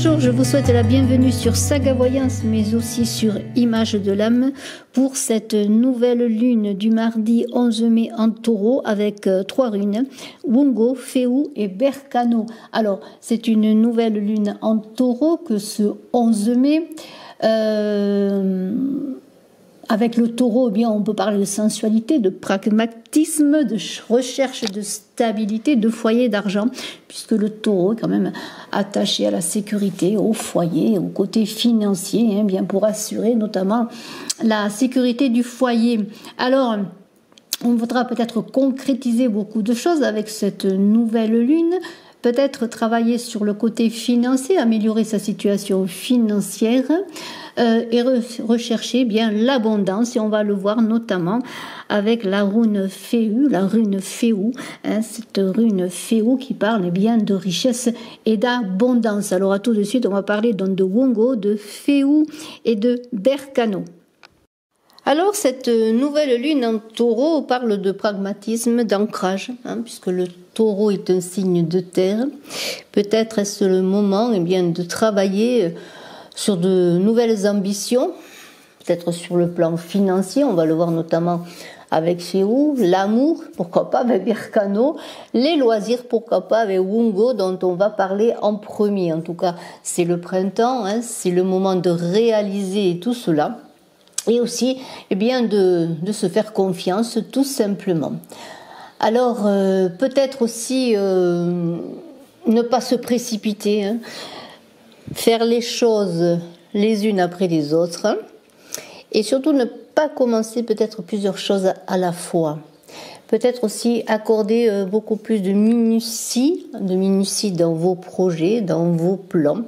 Bonjour, je vous souhaite la bienvenue sur Saga Voyance, mais aussi sur Images de l'âme, pour cette nouvelle lune du mardi 11 mai en taureau, avec trois runes, Wungo, Fehu et Berkano. Alors, c'est une nouvelle lune en taureau que ce 11 mai... Avec le taureau, eh bien, on peut parler de sensualité, de pragmatisme, de recherche de stabilité, de foyer d'argent, puisque le taureau est quand même attaché à la sécurité, au foyer, au côté financier, hein, bien pour assurer notamment la sécurité du foyer. Alors, on voudra peut-être concrétiser beaucoup de choses avec cette nouvelle lune, peut-être travailler sur le côté financier, améliorer sa situation financière, et rechercher bien l'abondance, et on va le voir notamment avec la rune Fehu, hein, cette rune Fehu qui parle bien de richesse et d'abondance. Alors à tout de suite, on va parler donc de Wungo, de Fehu et de Berkano. Alors cette nouvelle lune en taureau parle de pragmatisme, d'ancrage, hein, puisque le taureau est un signe de terre. Peut-être est-ce le moment eh bien, de travailler sur de nouvelles ambitions, peut-être sur le plan financier, on va le voir notamment avec Fehu, l'amour, pourquoi pas avec Berkano, les loisirs, pourquoi pas avec Wungo, dont on va parler en premier. En tout cas, c'est le printemps, hein, c'est le moment de réaliser tout cela, et aussi eh bien, de se faire confiance, tout simplement. Alors, peut-être aussi ne pas se précipiter, hein. Faire les choses les unes après les autres, hein, et surtout ne pas commencer peut-être plusieurs choses à la fois. Peut-être aussi accorder beaucoup plus de minutie dans vos projets, dans vos plans,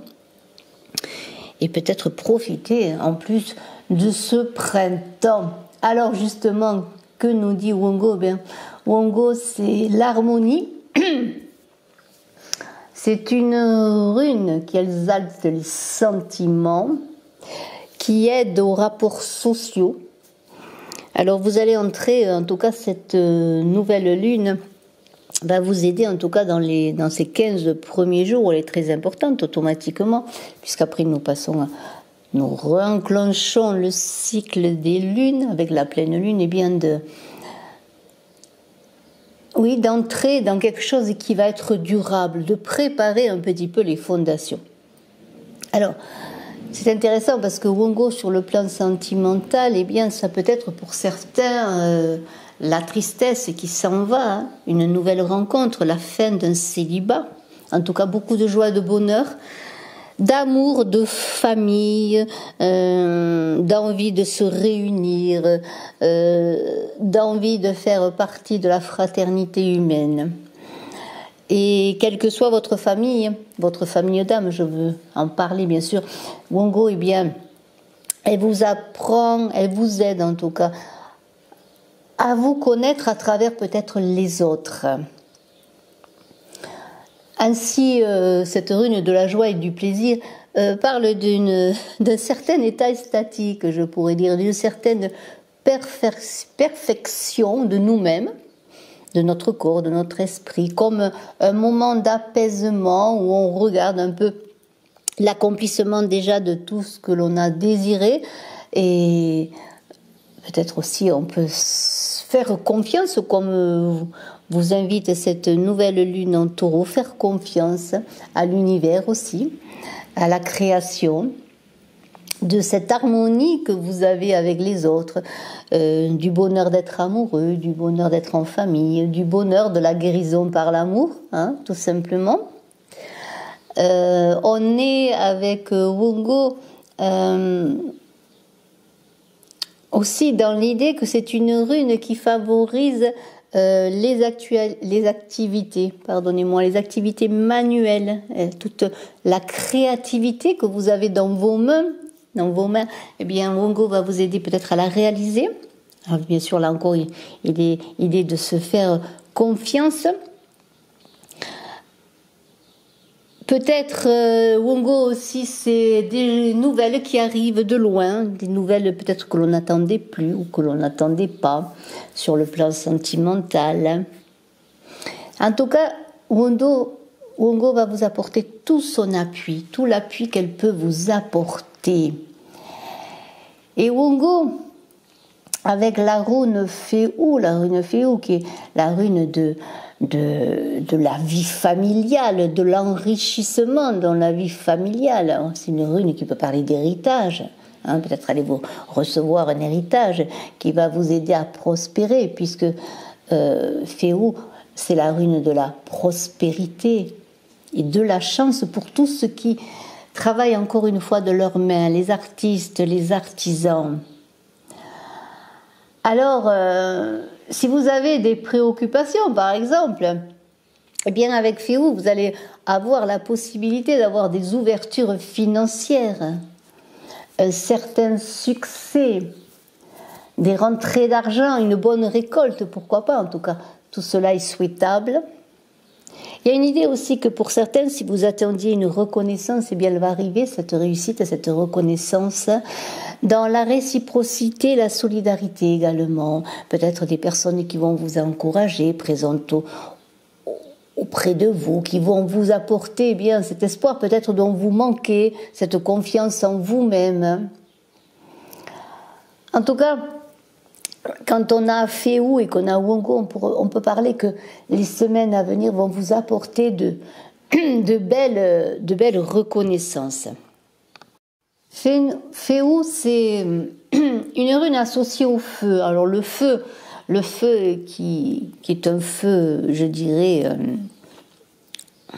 et peut-être profiter en plus de ce printemps. Alors justement, que nous dit Wungo? Ben, Wungo, c'est l'harmonie. C'est une rune qui exalte les sentiments, qui aide aux rapports sociaux. Alors vous allez entrer, en tout cas cette nouvelle lune va vous aider en tout cas dans ces 15 premiers jours, elle est très importante automatiquement, puisqu'après nous passons à... Nous re-enclenchons le cycle des lunes avec la pleine lune et bien de... Oui, d'entrer dans quelque chose qui va être durable, de préparer un petit peu les fondations. Alors, c'est intéressant parce que Wungo, sur le plan sentimental, eh bien, ça peut être pour certains la tristesse qui s'en va, hein, une nouvelle rencontre, la fin d'un célibat, en tout cas beaucoup de joie, de bonheur, d'amour, de famille, d'envie de se réunir, d'envie de faire partie de la fraternité humaine. Et quelle que soit votre famille d'âme, je veux en parler bien sûr, Wungo, eh bien, elle vous apprend, elle vous aide en tout cas à vous connaître à travers peut-être les autres. Ainsi, cette rune de la joie et du plaisir parle d'un certain état statique, je pourrais dire, d'une certaine perfection de nous-mêmes, de notre corps, de notre esprit, comme un moment d'apaisement où on regarde un peu l'accomplissement déjà de tout ce que l'on a désiré, et peut-être aussi on peut faire confiance comme... vous invite cette nouvelle lune en taureau, faire confiance à l'univers aussi, à la création, de cette harmonie que vous avez avec les autres, du bonheur d'être amoureux, du bonheur d'être en famille, du bonheur de la guérison par l'amour, hein, tout simplement. On est avec Wungo aussi dans l'idée que c'est une rune qui favorise les activités manuelles, toute la créativité que vous avez dans vos mains, eh bien Wungo va vous aider peut-être à la réaliser. Alors, bien sûr, là encore, il est idée de se faire confiance. Peut-être Wungo aussi, c'est des nouvelles qui arrivent de loin, des nouvelles peut-être que l'on n'attendait plus ou que l'on n'attendait pas sur le plan sentimental. En tout cas, Wungo, Wungo va vous apporter tout son appui, tout l'appui qu'elle peut vous apporter. Et Wungo, avec la rune Fehu, qui est la rune de la vie familiale, de l'enrichissement dans la vie familiale. C'est une rune qui peut parler d'héritage. Hein, peut-être allez-vous recevoir un héritage qui va vous aider à prospérer, puisque Fehu, c'est la rune de la prospérité et de la chance pour tous ceux qui travaillent encore une fois de leurs mains, les artistes, les artisans. Alors, si vous avez des préoccupations, par exemple, eh bien avec Fehu, vous allez avoir la possibilité d'avoir des ouvertures financières, un certain succès, des rentrées d'argent, une bonne récolte, pourquoi pas en tout cas. Tout cela est souhaitable. Il y a une idée aussi que pour certains, si vous attendiez une reconnaissance, eh bien elle va arriver, cette réussite, cette reconnaissance, dans la réciprocité, la solidarité également. Peut-être des personnes qui vont vous encourager, présentes auprès de vous, qui vont vous apporter eh bien cet espoir peut-être dont vous manquez, cette confiance en vous-même. En tout cas, quand on a Fehu et qu'on a Wungo, on peut parler que les semaines à venir vont vous apporter de belles reconnaissances. Fehu, c'est une rune associée au feu. Alors le feu qui est un feu, je dirais,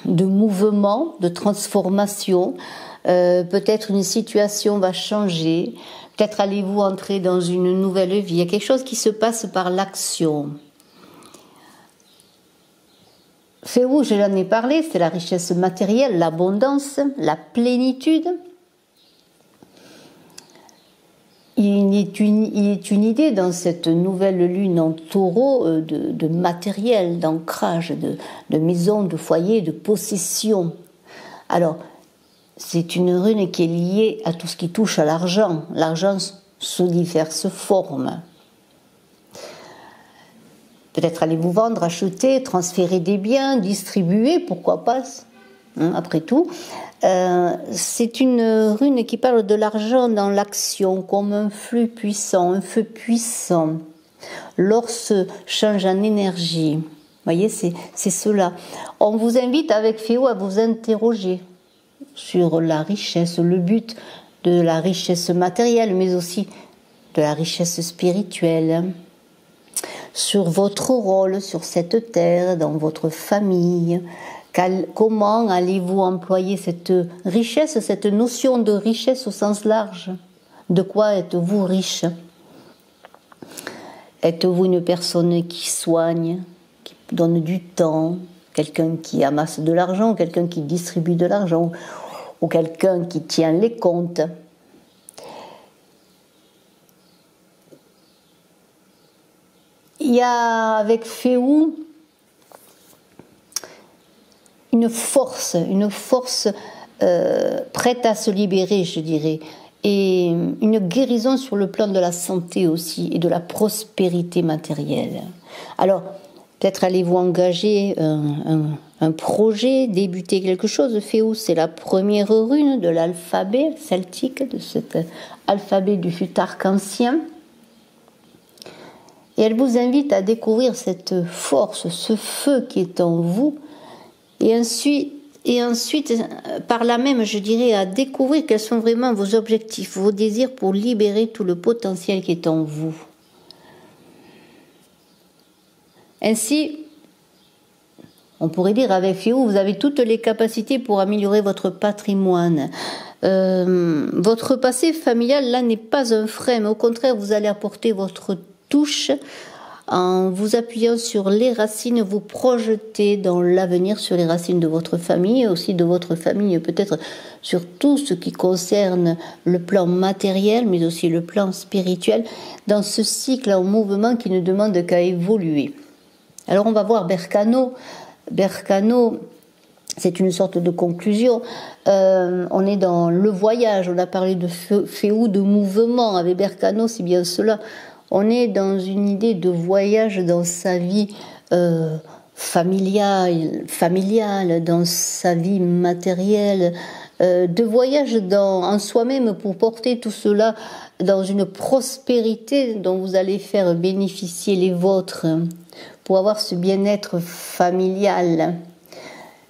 de mouvement, de transformation. Peut-être une situation va changer. Peut-être allez-vous entrer dans une nouvelle vie. Il y a quelque chose qui se passe par l'action. Fehu, je l'en ai parlé, c'est la richesse matérielle, l'abondance, la plénitude. Il est une idée dans cette nouvelle lune en taureau de matériel, d'ancrage, de maison, de foyer, de possession. Alors, c'est une rune qui est liée à tout ce qui touche à l'argent, l'argent sous diverses formes. Peut-être allez-vous vendre, acheter, transférer des biens, distribuer, pourquoi pas, hein, après tout. C'est une rune qui parle de l'argent dans l'action, comme un flux puissant, un feu puissant. L'or se change en énergie. Vous voyez, c'est cela. On vous invite avec Fehu à vous interroger sur la richesse, le but de la richesse matérielle, mais aussi de la richesse spirituelle, sur votre rôle, sur cette terre, dans votre famille. Comment allez-vous employer cette richesse, cette notion de richesse au sens large? De quoi êtes-vous riche? Êtes-vous une personne qui soigne, qui donne du temps? Quelqu'un qui amasse de l'argent, quelqu'un qui distribue de l'argent, ou quelqu'un qui tient les comptes. Il y a avec Fehu une force prête à se libérer, je dirais, et une guérison sur le plan de la santé aussi, et de la prospérité matérielle. Alors, peut-être allez-vous engager un projet, débuter quelque chose. Fehu, c'est la première rune de l'alphabet celtique, de cet alphabet du futarc ancien. Et elle vous invite à découvrir cette force, ce feu qui est en vous. Et ensuite par là même, je dirais, à découvrir quels sont vraiment vos objectifs, vos désirs pour libérer tout le potentiel qui est en vous. Ainsi, on pourrait dire avec Fehu, vous avez toutes les capacités pour améliorer votre patrimoine. Votre passé familial, là, n'est pas un frein, mais au contraire, vous allez apporter votre touche en vous appuyant sur les racines, vous projeter dans l'avenir sur les racines de votre famille, aussi de votre famille, peut-être sur tout ce qui concerne le plan matériel, mais aussi le plan spirituel, dans ce cycle en mouvement qui ne demande qu'à évoluer. Alors on va voir Berkano. Berkano, c'est une sorte de conclusion. On est dans le voyage, on a parlé de Fehu, de mouvement. Avec Berkano, c'est bien cela. On est dans une idée de voyage dans sa vie familiale, dans sa vie matérielle, de voyage en soi-même pour porter tout cela dans une prospérité dont vous allez faire bénéficier les vôtres, pour avoir ce bien-être familial.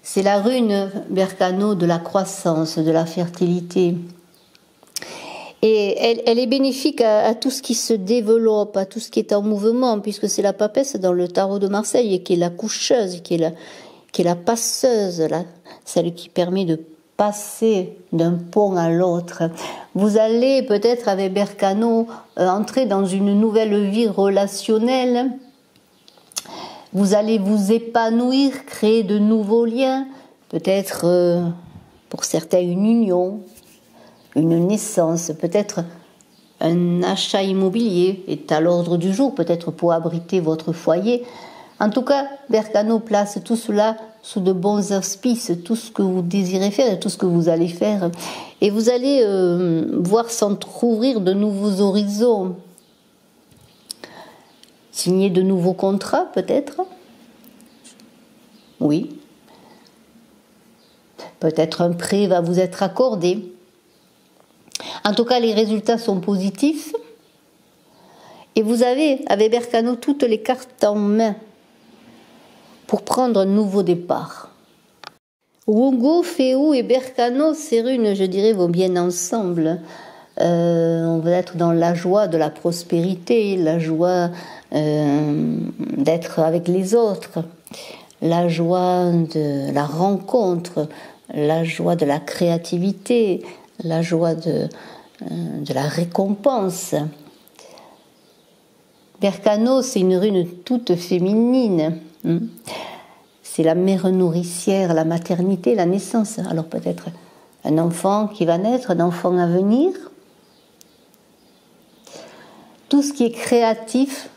C'est la rune Berkano de la croissance, de la fertilité. Et elle est bénéfique à tout ce qui se développe, à tout ce qui est en mouvement, puisque c'est la papesse dans le tarot de Marseille, qui est la coucheuse, qui est la passeuse, celle qui permet de passer d'un pont à l'autre. Vous allez peut-être, avec Berkano, entrer dans une nouvelle vie relationnelle. Vous allez vous épanouir, créer de nouveaux liens, peut-être pour certains une union, une naissance, peut-être un achat immobilier est à l'ordre du jour, peut-être pour abriter votre foyer. En tout cas, Berkano place tout cela sous de bons auspices, tout ce que vous désirez faire et tout ce que vous allez faire. Et vous allez voir s'entrouvrir de nouveaux horizons, signer de nouveaux contrats peut-être. Oui. Peut-être un prêt va vous être accordé. En tout cas, les résultats sont positifs. Et vous avez, avec Berkano, toutes les cartes en main pour prendre un nouveau départ. Wungo, Fehu et Berkano, ces runes, je dirais, vont bien ensemble. On va être dans la joie de la prospérité, la joie d'être avec les autres, la joie de la rencontre, la joie de la créativité, la joie de la récompense. Berkano, c'est une rune toute féminine. C'est la mère nourricière, la maternité, la naissance. Alors peut-être un enfant qui va naître, un enfant à venir. Tout ce qui est créatif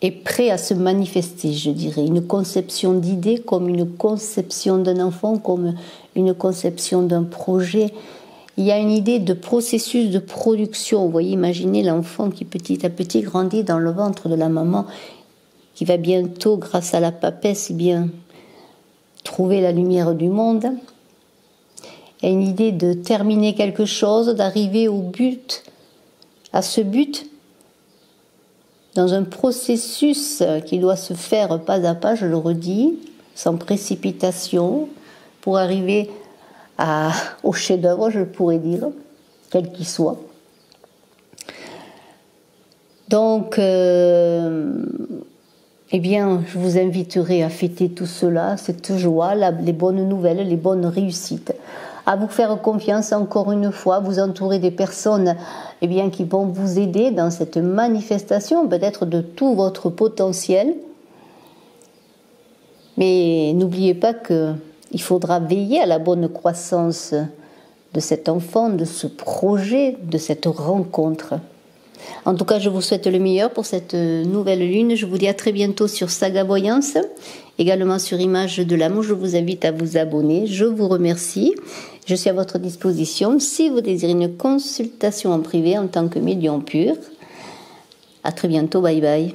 est prêt à se manifester, je dirais. Une conception d'idées comme une conception d'un enfant, comme une conception d'un projet. Il y a une idée de processus de production. Vous voyez, imaginez l'enfant qui petit à petit grandit dans le ventre de la maman, qui va bientôt, grâce à la papesse, bien trouver la lumière du monde. Il y a une idée de terminer quelque chose, d'arriver au but, à ce but, dans un processus qui doit se faire pas à pas, je le redis, sans précipitation, pour arriver au chef-d'œuvre, je pourrais dire, quel qu'il soit. Donc, eh bien, je vous inviterai à fêter tout cela, cette joie, les bonnes nouvelles, les bonnes réussites. À vous faire confiance encore une fois, vous entourer des personnes eh bien, qui vont vous aider dans cette manifestation, peut-être de tout votre potentiel. Mais n'oubliez pas qu'il faudra veiller à la bonne croissance de cet enfant, de ce projet, de cette rencontre. En tout cas, je vous souhaite le meilleur pour cette nouvelle lune. Je vous dis à très bientôt sur Saga Voyance, également sur Images de l'âme. Je vous invite à vous abonner. Je vous remercie. Je suis à votre disposition si vous désirez une consultation en privé en tant que médium pur. À très bientôt. Bye bye.